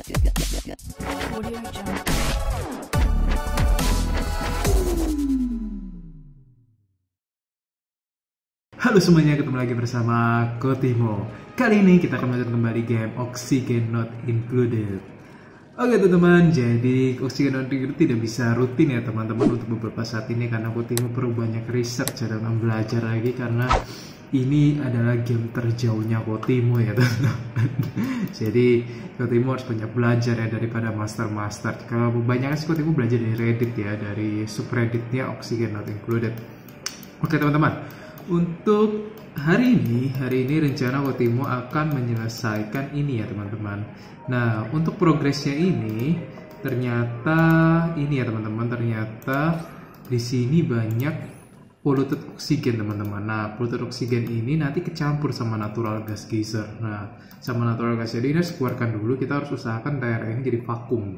Halo semuanya, ketemu lagi bersama Kotimo. Kali ini kita akan melanjutkan kembali game Oxygen Not Included. Oke teman-teman, jadi Oxygen Not Included tidak bisa rutin ya teman-teman untuk beberapa saat ini karena Kotimo perlu banyak research ya, dan belajar lagi karena ini adalah game terjauhnya Kotimo ya teman-teman. Jadi Kotimo harus banyak belajar ya daripada master-master. Kalau kebanyakan sih Kotimo belajar dari Reddit ya, dari subredditnya Oxygen Not Included. Oke teman-teman, untuk hari ini rencana Kotimo akan menyelesaikan ini ya teman-teman. Nah untuk progresnya ini ternyata ini ya teman-teman, ternyata di sini banyak polluted oksigen teman-teman. Nah polluted oksigen ini nanti kecampur sama natural gas geyser. Nah sama natural gas, jadi ini harus keluarkan dulu, kita harus usahakan TRN jadi vakum.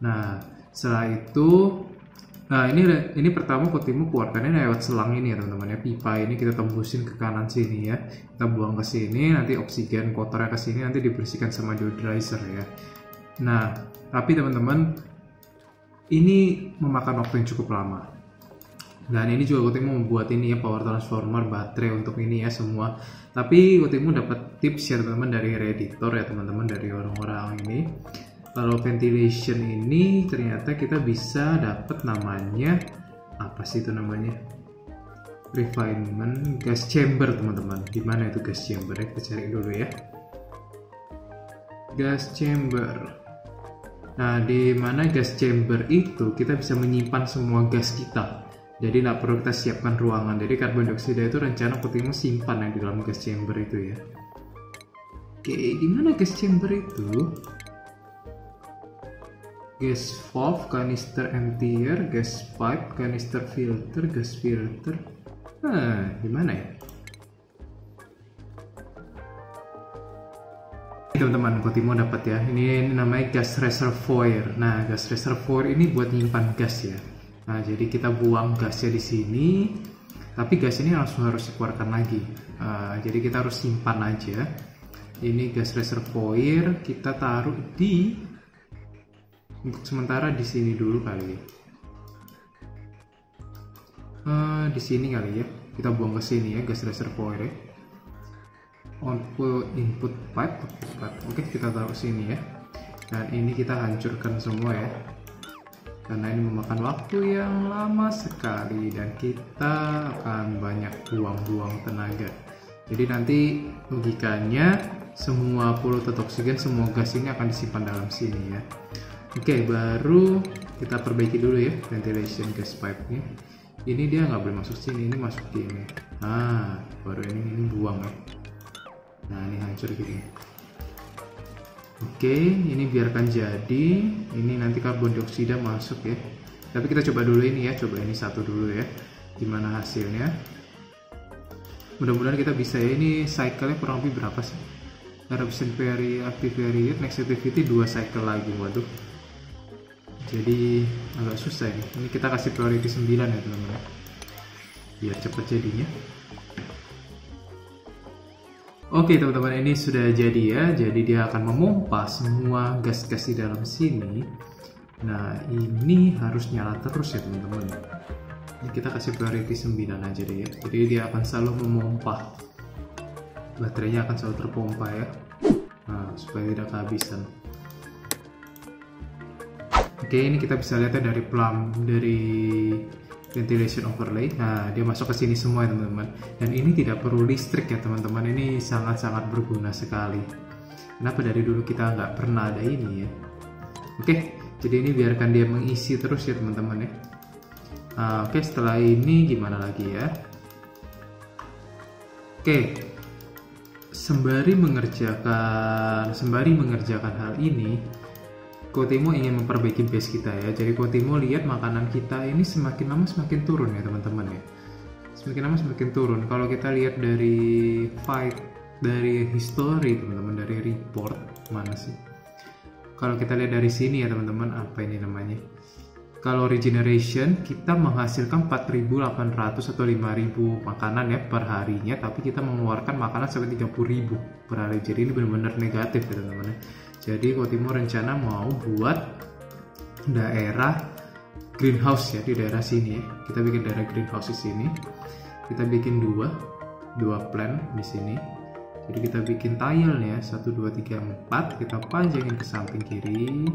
Nah setelah itu, nah ini pertama Kotimo keluarkannya lewat selang ini ya teman-teman ya, pipa ini kita tembusin ke kanan sini ya, kita buang ke sini, nanti oksigen kotornya ke sini, nanti dibersihkan sama deodorizer ya. Nah tapi teman-teman ini memakan waktu yang cukup lama. Dan ini juga Kotimo membuat ini ya, power transformer, baterai untuk ini ya semua. Tapi Kotimo dapat tips ya teman-teman dari redditor ya teman-teman, dari orang-orang ini. Kalau ventilation ini ternyata kita bisa dapat namanya apa sih itu namanya, refinement gas chamber teman-teman. Gimana itu gas chamber ya, kita cari dulu ya, gas chamber. Nah di mana gas chamber itu kita bisa menyimpan semua gas kita. Jadi nggak perlu kita siapkan ruangan. Jadi karbon dioksida itu rencana Kotimo simpan yang di dalam gas chamber itu ya. Oke, gimana gas chamber itu? Gas valve, kanister emptier, gas pipe, kanister filter, gas filter. Nah, gimana ya? Teman-teman, Kotimo dapat ya. Ini namanya gas reservoir. Nah, gas reservoir ini buat nyimpan gas ya. Nah, jadi kita buang gasnya di sini, tapi gas ini langsung harus dikeluarkan lagi. Jadi kita harus simpan aja. Ini gas reservoir kita taruh di, untuk sementara di sini dulu kali ya. Di sini kali ya. Kita buang ke sini ya gas reservoir. Ya. Output input pipe. Oke, kita taruh sini ya. Dan ini kita hancurkan semua ya. Karena ini memakan waktu yang lama sekali dan kita akan banyak buang-buang tenaga. Jadi nanti logikanya semua polluted oksigen, semua gas ini akan disimpan dalam sini ya. Oke, baru kita perbaiki dulu ya ventilation gas pipe-nya. Ini dia nggak boleh masuk sini, ini masuk di ini. Nah, baru ini buang ya. Nah, ini hancur gini. Oke, ini biarkan jadi. Ini nanti karbon dioksida masuk ya. Tapi kita coba dulu ini ya, coba ini satu dulu ya. Gimana hasilnya? Mudah-mudahan kita bisa ya. Ini cycle-nya kurang lebih berapa sih? Eruption period, active period, next activity 2 cycle lagi. Waduh. Jadi agak susah ini. Ini kita kasih priority 9 ya teman-teman. Biar cepat jadinya. Oke teman-teman, ini sudah jadi ya. Jadi dia akan memompa semua gas-gas di dalam sini. Nah ini harus nyala terus ya teman-teman. Kita kasih priority 9 aja deh ya. Jadi dia akan selalu memompa. Baterainya akan selalu terpompa ya. Nah, supaya tidak kehabisan. Oke, ini kita bisa lihat ya dari plum, dari ventilation overlay. Nah, dia masuk ke sini semua ya teman-teman. Dan ini tidak perlu listrik ya teman-teman. Ini sangat-sangat berguna sekali. Kenapa dari dulu kita nggak pernah ada ini ya? Oke, jadi ini biarkan dia mengisi terus ya teman-teman ya. Nah, oke, setelah ini gimana lagi ya? Oke, sembari mengerjakan hal ini, Kotimo ingin memperbaiki base kita ya. Jadi Kotimo lihat makanan kita ini semakin lama semakin turun ya teman-teman ya. Semakin lama semakin turun. Kalau kita lihat dari fight, dari history teman-teman, dari report mana sih? Kalau kita lihat dari sini ya teman-teman, apa ini namanya? Kalau regeneration kita menghasilkan 4.800 atau 5.000 makanan ya perharinya, tapi kita mengeluarkan makanan sampai 30.000 per hari. Jadi ini benar-benar negatif ya teman-teman. Jadi Kotimo rencana mau buat daerah greenhouse ya di daerah sini. Kita bikin daerah greenhouse di sini. Kita bikin dua plant di sini. Jadi kita bikin tilenya 1, 2, 3, 4. Kita panjangin ke samping kiri.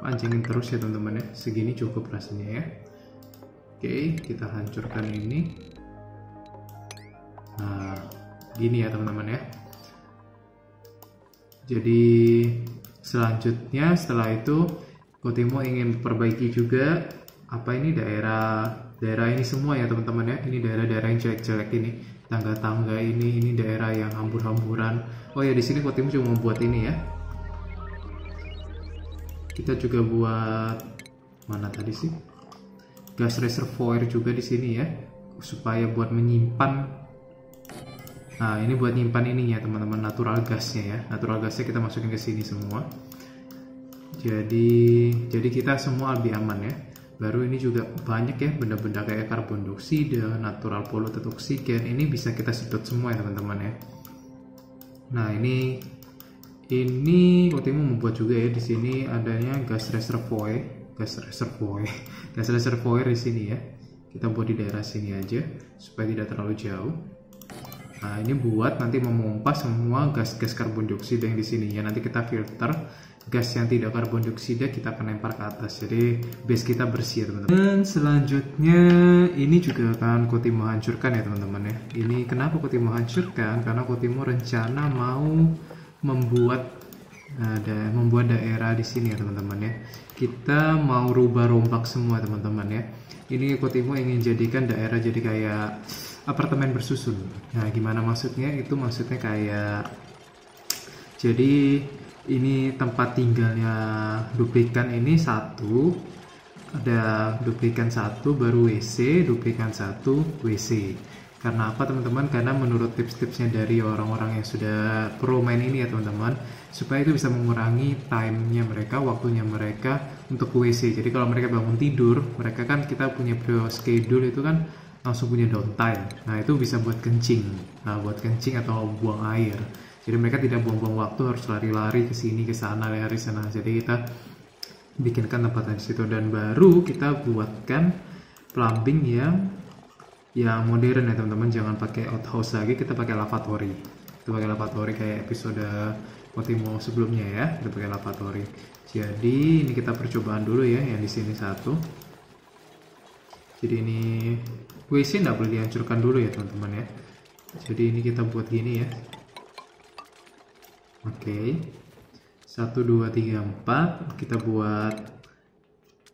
Panjangin terus ya teman-teman ya. Segini cukup rasanya ya. Oke, kita hancurkan ini. Nah, gini ya teman-teman ya. Jadi selanjutnya setelah itu Kotimo ingin perbaiki juga apa ini daerah ini semua ya teman-teman ya. Ini daerah-daerah yang jelek-jelek ini, tangga-tangga ini daerah yang hambur-hamburan. Oh ya, di sini Kotimo cuma membuat ini ya. Kita juga buat mana tadi sih? Gas reservoir juga di sini ya, supaya buat menyimpan. Nah, ini buat nyimpan ininya teman-teman, natural gasnya ya. Natural gasnya kita masukin ke sini semua. Jadi kita semua lebih aman ya. Baru ini juga banyak ya benda-benda kayak karbon dioksida, natural polluted oksigen, ini bisa kita sedot semua ya teman-teman ya. Nah, ini Kotimo membuat juga ya di sini adanya gas reservoir di sini ya. Kita buat di daerah sini aja supaya tidak terlalu jauh. Nah, ini buat nanti memompa semua gas-gas karbon dioksida yang di sini ya. Nanti kita filter gas yang tidak karbon dioksida, kita akan lempar ke atas. Jadi base kita bersih ya teman-teman. Dan selanjutnya ini juga akan Kotimo hancurkan ya teman-teman ya. Ini kenapa Kotimo hancurkan? Karena Kotimo rencana mau membuat daerah di sini ya teman-teman ya. Kita mau rubah rombak semua teman-teman ya. Ini Kotimo ingin jadikan daerah jadi kayak apartemen bersusun. Nah, gimana maksudnya? Itu maksudnya kayak jadi ini tempat tinggalnya duplikan ini satu, ada duplikan satu baru WC, duplikan satu WC. Karena apa teman-teman? Karena menurut tips-tipsnya dari orang-orang yang sudah pro main ini ya teman-teman, supaya itu bisa mengurangi time-nya mereka, waktunya mereka untuk WC. Jadi kalau mereka bangun tidur, mereka kan kita punya pre schedule itu kan langsung punya downtime. Nah, itu bisa buat kencing. Nah, buat kencing atau buang air. Jadi mereka tidak buang-buang waktu harus lari-lari ke sini, ke sana, lari sana. Jadi kita bikinkan tempatnya di situ dan baru kita buatkan plumbing yang modern ya teman-teman, jangan pakai outhouse lagi, kita pakai lavatory. Kita pakai lavatory kayak episode Kotimo sebelumnya ya, kita pakai lavatory. Jadi ini kita percobaan dulu ya, yang di sini satu. Jadi ini WC nggak boleh dihancurkan dulu ya teman-teman ya. Jadi ini kita buat gini ya. Oke, 1, 2, 3, 4. Kita buat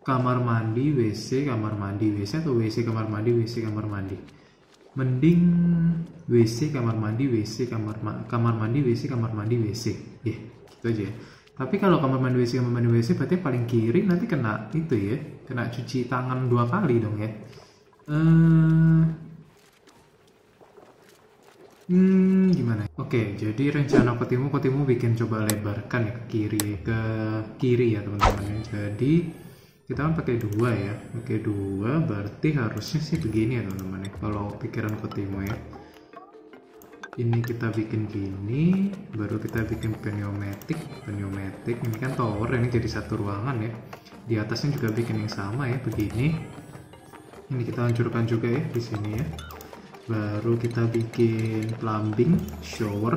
kamar mandi, WC, kamar mandi, mending WC, kamar mandi, WC. Ya, gitu aja. Tapi kalau kamar mandi, WC, berarti paling kiri nanti kena itu ya, kena cuci tangan 2 kali dong ya. Gimana? Oke, jadi rencana Kotimo bikin coba lebarkan ya ke kiri ya teman-teman. Jadi kita kan pakai 2 ya, pakai 2 berarti harusnya sih begini ya teman-teman ya, kalau pikiran Kotimo ya. Ini kita bikin gini, baru kita bikin pneumatik, ini kan tower, ini jadi satu ruangan ya. Di atasnya juga bikin yang sama ya, begini. Ini kita hancurkan juga ya di sini ya. Baru kita bikin plumbing, shower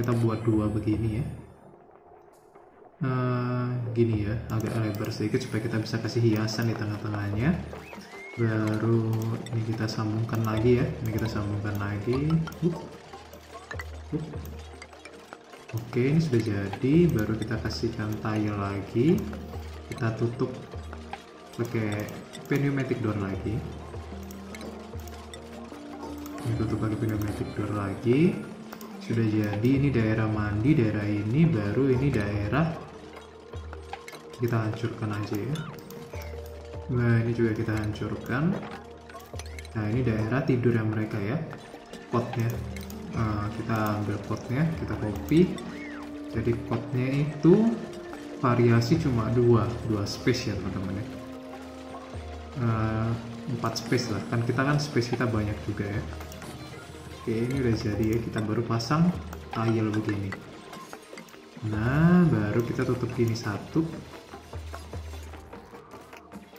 kita buat 2 begini ya. Gini ya, agak lebar sedikit supaya kita bisa kasih hiasan di tengah-tengahnya. Baru ini kita sambungkan lagi ya, Oke, ini sudah jadi. Baru kita kasihkan tile lagi, kita tutup pakai pneumatic door lagi. Sudah jadi. Ini daerah mandi, daerah ini, baru ini daerah kita hancurkan aja ya. Nah, ini juga kita hancurkan. Nah, ini daerah tidur yang mereka ya, potnya. Nah, kita ambil potnya, kita copy. Jadi potnya itu variasi cuma 2 space ya teman-teman ya. 4 space lah, kan kita space kita banyak juga ya. Oke, ini udah jadi ya, kita baru pasang tile begini. Nah, baru kita tutup ini satu.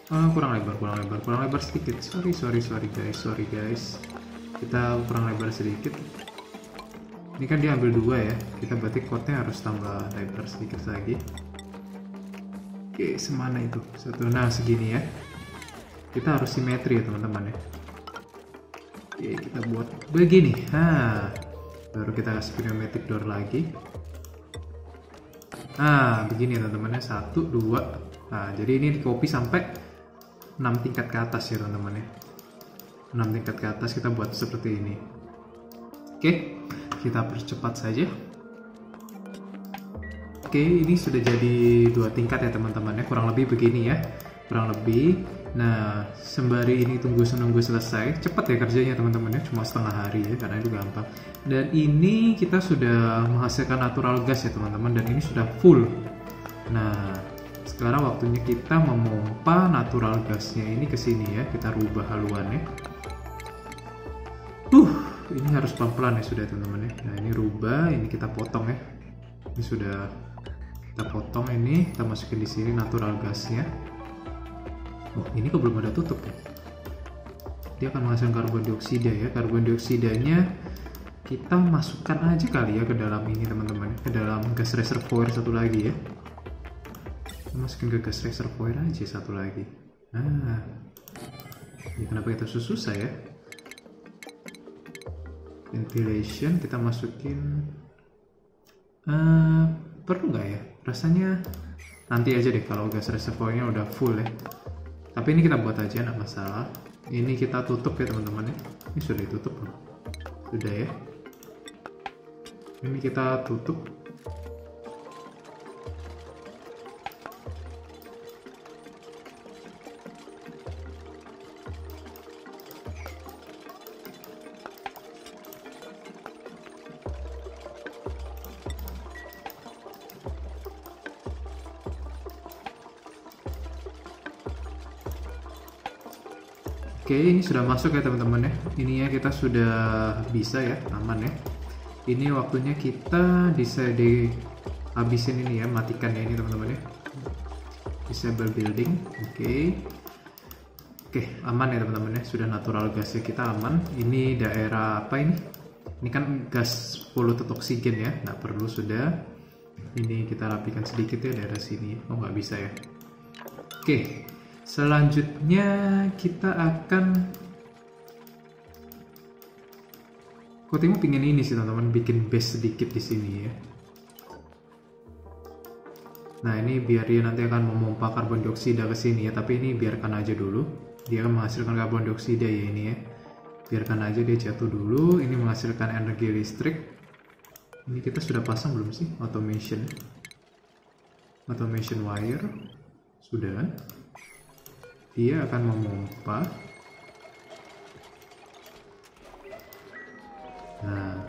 Oh, kurang lebar sedikit. Sorry guys. Kita kurang lebar sedikit. Ini kan dia ambil dua ya. Kita berarti chordnya harus tambah lebar sedikit lagi. Oke, semana itu? Satu. Nah, segini ya. Kita harus simetri ya teman-teman ya. Oke, kita buat begini. Nah, baru kita kasih pneumatic door lagi. Nah, begini ya teman-teman ya. 1, 2. Nah, jadi ini dikopi sampai 6 tingkat ke atas ya teman-teman ya. 6 tingkat ke atas kita buat seperti ini. Oke, kita percepat saja. Oke, ini sudah jadi 2 tingkat ya teman-teman ya, kurang lebih begini ya, kurang lebih. Nah, sembari ini tunggu selesai, cepat ya kerjanya teman-teman ya, cuma setengah hari ya, karena itu gampang. Dan ini kita sudah menghasilkan natural gas ya teman-teman, dan ini sudah full. Nah, sekarang waktunya kita memompa natural gasnya ini ke sini ya, kita rubah haluannya. Ini harus pelan-pelan ya sudah teman-teman ya. Nah, ini rubah, ini kita potong ya. Ini sudah kita potong ini, kita masukin di sini natural gasnya. Oh, ini kok belum ada tutup ya. Dia akan menghasilkan karbon dioksida ya. Karbon dioksidanya kita masukkan aja kali ya ke dalam ini teman-teman, ke dalam gas reservoir satu lagi ya. Kita masukin ke gas reservoir aja satu lagi. Nah, ini kenapa kita susah ya? Ventilation kita masukin, perlu nggak ya? Rasanya nanti aja deh kalau gas reservoirnya udah full ya. Tapi ini kita buat aja, nggak masalah. Ini kita tutup ya teman-teman ya. Ini sudah ditutup loh. Sudah ya. Ini kita tutup. Oke, ini sudah masuk ya teman-teman ya. Ini ya kita sudah bisa ya, aman ya. Ini waktunya kita habisin ini ya, matikan ya ini teman-teman ya. Disable building, oke. Oke, aman ya teman-teman ya, sudah natural gasnya kita aman. Ini daerah apa ini? Ini kan gas poluted oksigen ya, nggak perlu sudah. Ini kita rapikan sedikit ya daerah sini. Oh, nggak bisa ya. Oke. Selanjutnya kita akan Kotimo pingin ini sih teman-teman, bikin base sedikit di sini ya. Nah, ini biar dia nanti akan memompa karbon dioksida ke sini ya, tapi ini biarkan aja dulu. Dia akan menghasilkan karbon dioksida ya ini ya. Biarkan aja dia jatuh dulu, ini menghasilkan energi listrik. Ini kita sudah pasang belum sih automation? Automation wire. Sudah. Dia akan memompa. Nah,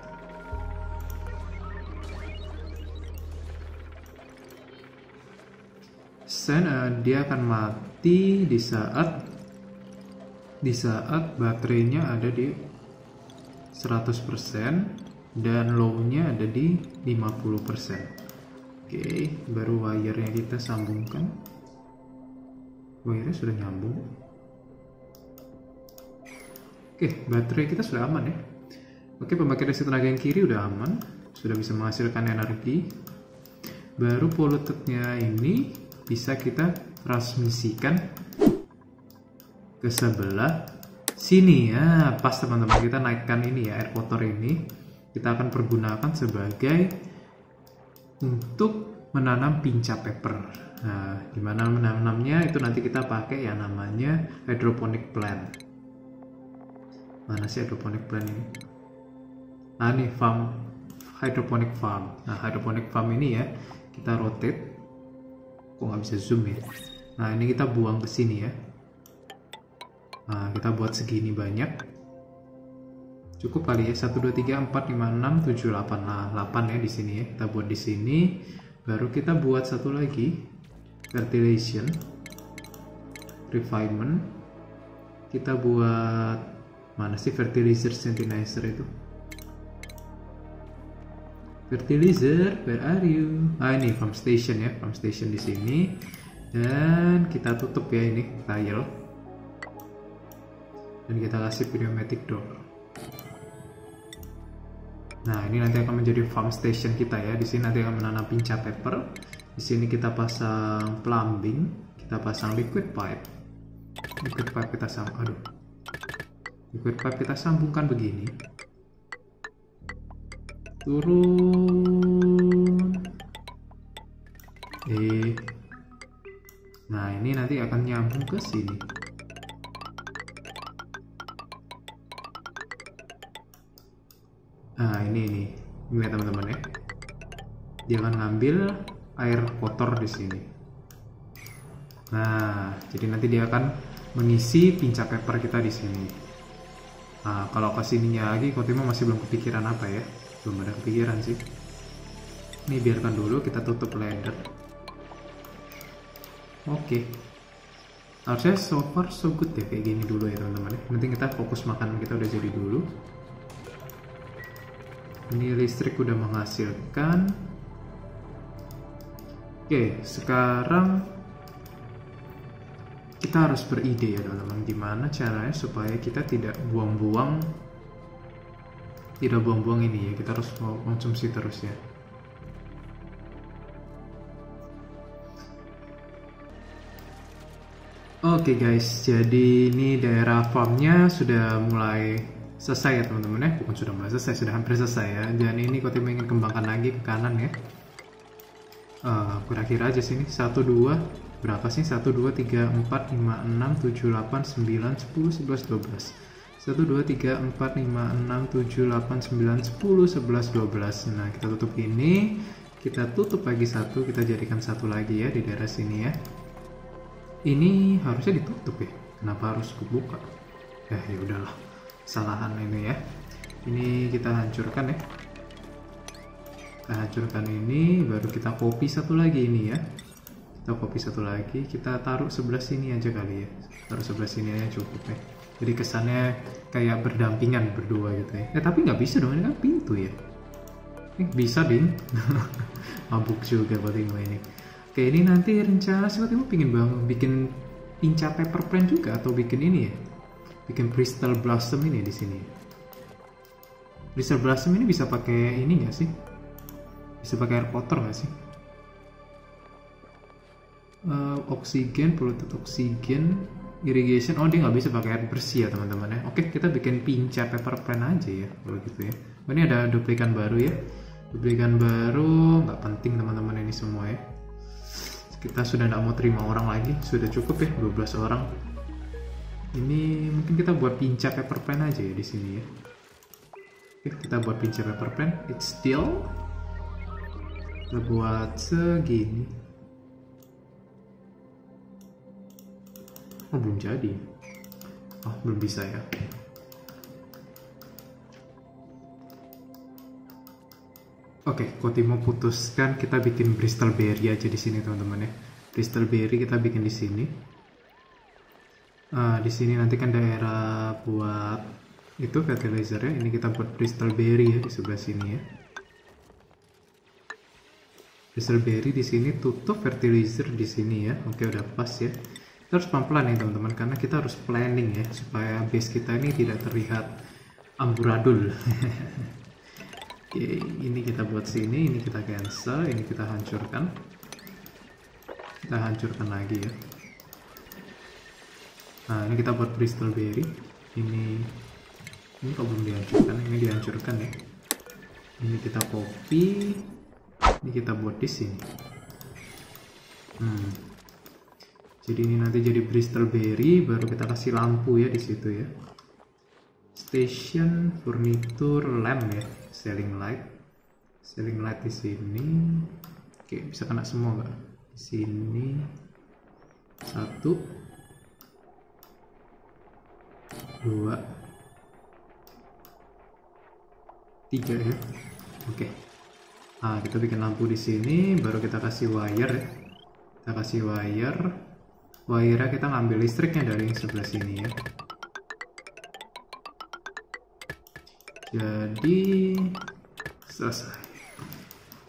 dia akan mati di saat baterainya ada di 100% dan low-nya ada di 50%. Oke, baru wire-nya kita sambungkan. Wire sudah nyambung. Oke, baterai kita sudah aman ya. Oke, pembangkit listrik tenaga yang kiri udah aman, sudah bisa menghasilkan energi. Baru polutednya ini bisa kita transmisikan ke sebelah sini ya. Pas teman-teman, kita naikkan ini ya, air kotor ini kita akan pergunakan sebagai untuk menanam pinca paper. Nah, gimana menanamnya itu nanti kita pakai yang namanya hydroponic plant. Mana sih hydroponic plant ini? Nah, ini farm, hydroponic farm. Nah, hydroponic farm ini ya, kita rotate. Kok nggak bisa zoom ya? Nah, ini kita buang ke sini ya. Nah, kita buat segini banyak. Cukup kali ya, 1, 2, 3, 4, 5, 6, 7, 8. Nah, 8 ya di sini ya. Kita buat di sini. Baru kita buat satu lagi, fertilization, refinement. Kita buat, mana sih fertilizer, sentinizer itu? Fertilizer, where are you? Ah, ini farm station ya, farm station di sini. Dan kita tutup ya ini tile. Dan kita kasih pneumatic door. Nah, ini nanti akan menjadi farm station kita ya. Di sini nanti akan menanam pinca pepper. Di sini kita pasang plumbing, kita pasang liquid pipe. Liquid pipe kita sambung. Aduh. Liquid pipe kita sambungkan begini. Turun. Nah, ini nanti akan nyambung ke sini. Nah, ini nih. Lihat teman-teman ya. Dia akan ngambil air kotor di sini. Nah, jadi nanti dia akan mengisi pinca paper kita di sini. Nah, kalau ke sininya lagi Kotimo masih belum kepikiran apa ya. Belum ada kepikiran sih. Ini biarkan dulu, kita tutup ladder. Oke, harusnya so far so good ya kayak gini dulu ya teman-teman. Penting kita fokus makan kita udah jadi dulu. Ini listrik udah menghasilkan. Oke, sekarang kita harus beride ya teman-teman. Gimana caranya supaya kita tidak buang-buang ini ya. Kita harus konsumsi terus ya. Oke guys, jadi ini daerah farmnya sudah mulai selesai ya teman-teman ya. Bukan sudah mulai selesai, sudah hampir selesai ya. Dan ini Kotimo ingin kembangkan lagi ke kanan ya. Kira-kira aja sini 1, 2, berapa sih? 1, 2, 3, 4, 5, 6, 7, 8, 9, 10, 11, 12 1, 2, 3, 4, 5, 6, 7, 8, 9, 10, 11, 12. Nah, kita tutup ini. Kita tutup lagi satu, kita jadikan satu lagi ya di daerah sini ya. Ini harusnya ditutup ya. Kenapa harus kubuka? Ya udahlah. Kesalahan ini ya. Ini kita hancurkan ya. Kita hancurkan ini, baru kita copy satu lagi ini ya. Kita copy satu lagi, kita taruh sebelah sini aja kali ya. Taruh sebelah sini aja cukup ya. Jadi kesannya kayak berdampingan berdua gitu ya. Tapi nggak bisa dong, ini kan pintu ya. Bisa ding. Mabuk juga buat ini. Oke, ini nanti rencana sih Kotimo pingin bikin pinca paper plant juga atau bikin ini ya, bikin crystal blossom ini di sini. Crystal blossom ini bisa pakai ini nggak sih? Bisa pakai air kotor nggak sih? Oksigen, polluted oksigen, irrigation. Oh, dia nggak bisa pakai air bersih ya teman-teman ya. Oke, kita bikin pinca paper plant aja ya kalau gitu ya. Oh, ini ada duplikan baru ya. Duplikan baru nggak penting teman-teman ini semua ya. Kita sudah tidak mau terima orang lagi, sudah cukup ya 12 orang. Ini mungkin kita buat pinca paper plan aja ya di sini ya. Oke, kita buat pinca paper plan. It's still. Kita buat segini. Oh, belum jadi. Oh, belum bisa ya. Oke, Kotimo putuskan kita bikin Bristol Berry aja di sini teman-teman ya. Bristol Berry kita bikin di sini. Di sini nanti kan daerah buat itu fertilizer ya. Ini kita buat Bristol Berry ya di sebelah sini ya. Bristol Berry di sini, tutup fertilizer di sini ya. Oke, udah pas ya. Kita harus pelan-pelan ya teman-teman karena kita harus planning ya supaya base kita ini tidak terlihat amburadul. Oke, ini kita buat sini, ini kita cancel, ini kita hancurkan. Kita hancurkan lagi ya. Nah, ini kita buat Bristol Berry. Ini kok belum dihancurkan, ini dihancurkan ya. Ini kita copy. Ini kita buat di sini. Jadi ini nanti jadi Bristol Berry, baru kita kasih lampu ya di situ ya. Station, furniture, lamp ya, selling light di sini. Oke, bisa kena semua nggak? Di sini satu, dua, tiga ya. Oke, nah, kita bikin lampu di sini, baru kita kasih wire ya. Kita kasih wire-nya kita ngambil listriknya dari sebelah sini ya. Jadi selesai.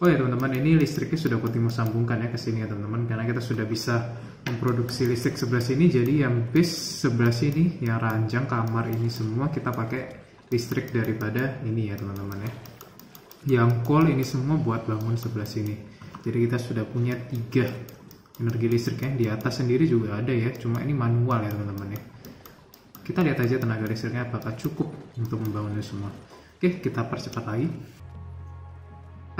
Oh ya teman-teman, ini listriknya sudah Continuous sambungkan ya ke sini ya teman-teman, karena kita sudah bisa memproduksi listrik sebelah sini. Jadi yang base sebelah sini, yang ranjang kamar ini semua kita pakai listrik daripada ini ya teman-teman ya. Yang coal ini semua buat bangun sebelah sini. Jadi kita sudah punya 3 energi listrik ya. Di atas sendiri juga ada ya, cuma ini manual ya teman-teman ya. Kita lihat aja tenaga listriknya apakah cukup untuk membangunnya semua. Oke, kita percepat lagi.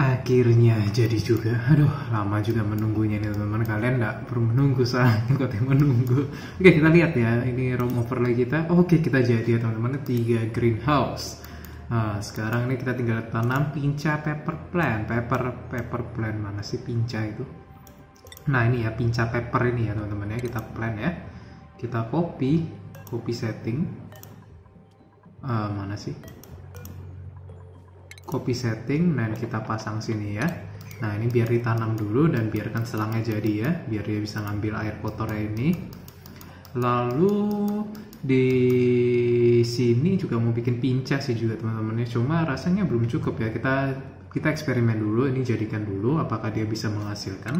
Akhirnya jadi juga. Aduh, lama juga menunggunya nih teman-teman. Kalian nggak perlu menunggu, saya katanya menunggu. Oke, kita lihat ya. Ini room overlay kita. Oke, kita jadi ya teman-teman, 3 greenhouse. Nah, sekarang ini kita tinggal tanam pinca pepper plant. Pepper plant mana sih pinca itu? Nah, ini ya pinca pepper ini ya teman-teman ya. Kita plant ya. Kita copy setting. Mana sih? Copy setting dan kita pasang sini ya. Nah, ini biar ditanam dulu dan biarkan selangnya jadi ya, biar dia bisa ngambil air kotornya ini. Lalu di sini juga mau bikin pinca sih juga teman-temannya, cuma rasanya belum cukup ya. Kita eksperimen dulu, ini jadikan dulu apakah dia bisa menghasilkan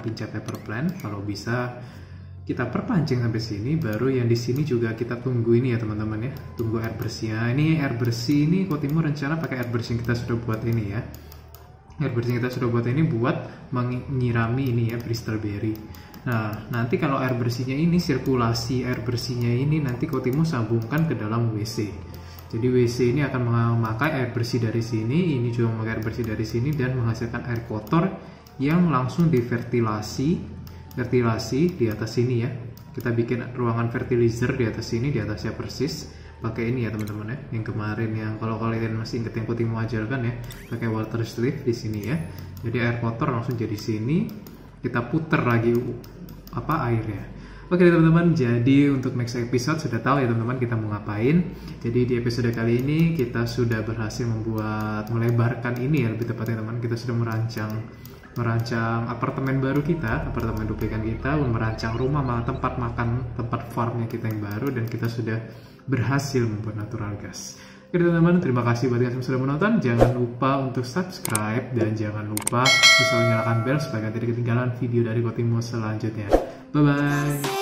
pinca paper plant. Kalau bisa kita perpancing sampai sini, baru yang di sini juga kita tunggu ini ya teman-teman ya, tunggu air bersih. Nah, ini air bersih ini Kotimur rencana pakai air bersih kita sudah buat ini ya, air bersih kita sudah buat ini buat menyirami ini ya berry. Nah, nanti kalau air bersihnya ini, sirkulasi air bersihnya ini nanti Kotimur sambungkan ke dalam WC. Jadi WC ini akan memakai air bersih dari sini, ini juga memakai air bersih dari sini dan menghasilkan air kotor yang langsung divertilasi di atas sini ya. Kita bikin ruangan fertilizer di atas sini, di atasnya persis pakai ini ya teman-teman ya, yang kemarin, yang kalau kalian masih inget yang Koting mau ajarkan ya, pakai water sleeve di sini ya. Jadi air kotor langsung jadi sini, kita puter lagi airnya. Oke teman-teman, jadi untuk next episode sudah tahu ya teman-teman kita mau ngapain. Jadi di episode kali ini kita sudah berhasil melebarkan ini ya, lebih tepatnya teman-teman, kita sudah merancang apartemen baru kita, apartemen duplikan kita, merancang rumah, tempat makan, tempat farmnya kita yang baru, dan kita sudah berhasil membuat natural gas. Oke teman-teman, terima kasih buat kalian yang sudah menonton. Jangan lupa untuk subscribe dan jangan lupa bisa nyalakan bel supaya tidak ketinggalan video dari Kotimur selanjutnya. Bye bye.